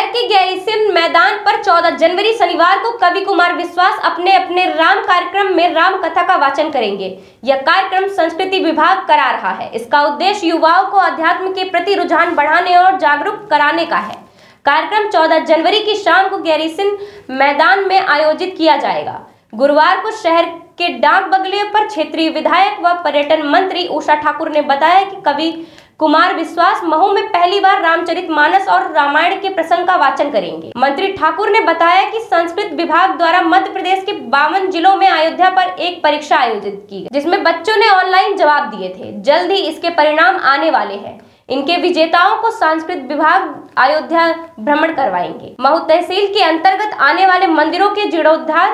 शहर के गैरिसन मैदान पर 14 जनवरी शनिवार को कवि कुमार विश्वास अपने अपने राम कार्यक्रम में राम कथा का वाचन करेंगे। यह कार्यक्रम संस्कृति विभाग करा रहा है। इसका उद्देश्य युवाओं को अध्यात्म के प्रति रुझान बढ़ाने और जागरूक कराने का है। कार्यक्रम 14 जनवरी की शाम को गैरिसन मैदान में आयोजित किया जाएगा। गुरुवार को शहर के डाक बंगले पर क्षेत्रीय विधायक व पर्यटन मंत्री उषा ठाकुर ने बताया कि कवि कुमार विश्वास महू में पहली बार रामचरितमानस और रामायण के प्रसंग का वाचन करेंगे। मंत्री ठाकुर ने बताया कि संस्कृत विभाग द्वारा मध्य प्रदेश के 52 जिलों में अयोध्या पर एक परीक्षा आयोजित की गई, जिसमें बच्चों ने ऑनलाइन जवाब दिए थे। जल्द ही इसके परिणाम आने वाले हैं। इनके विजेताओं को संस्कृत विभाग अयोध्या भ्रमण करवाएंगे। महू तहसील के अंतर्गत आने वाले मंदिरों के जीर्णोद्धार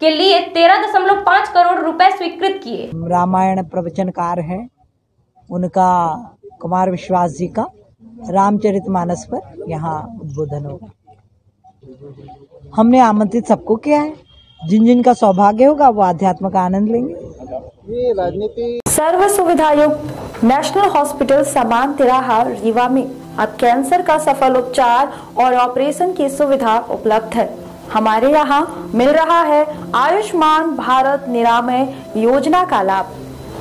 के लिए 13.5 करोड़ रुपए स्वीकृत किए। रामायण प्रवचनकार हैं, उनका कुमार विश्वास जी का रामचरितमानस पर यहाँ उद्बोधन होगा। हमने आमंत्रित सबको किया है, जिन जिन का सौभाग्य होगा वो आध्यात्म का आनंद लेंगे। सर्व सुविधा युक्त नेशनल हॉस्पिटल समान तिराहा रीवा में अब कैंसर का सफल उपचार और ऑपरेशन की सुविधा उपलब्ध है। हमारे यहाँ मिल रहा है आयुष्मान भारत निरामय योजना का लाभ।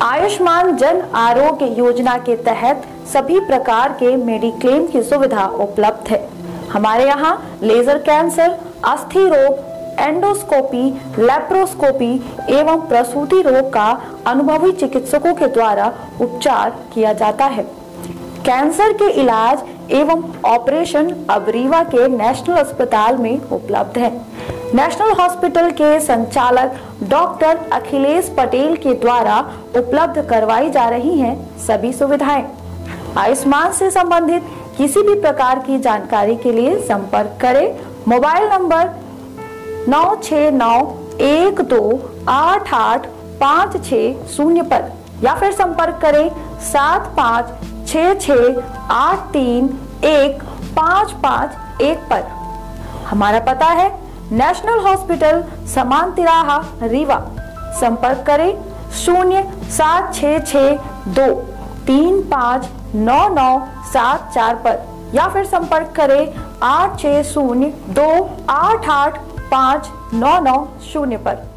आयुष्मान जन आरोग्य योजना के तहत सभी प्रकार के मेडिक्लेम की सुविधा उपलब्ध है। हमारे यहाँ लेजर कैंसर, अस्थि रोग, एंडोस्कोपी, लैप्रोस्कोपी एवं प्रसूति रोग का अनुभवी चिकित्सकों के द्वारा उपचार किया जाता है। कैंसर के इलाज एवं ऑपरेशन अब रीवा के नेशनल अस्पताल में उपलब्ध है। नेशनल हॉस्पिटल के संचालक डॉक्टर अखिलेश पटेल के द्वारा उपलब्ध करवाई जा रही हैं सभी सुविधाएं। आयुष्मान से संबंधित किसी भी प्रकार की जानकारी के लिए संपर्क करें मोबाइल नंबर 9691288560 पर, या फिर संपर्क करें 7566831551 पर। हमारा पता है नेशनल हॉस्पिटल समान तिराहा रीवा। संपर्क करें 07662359974 पर, या फिर संपर्क करें 8602885990 पर।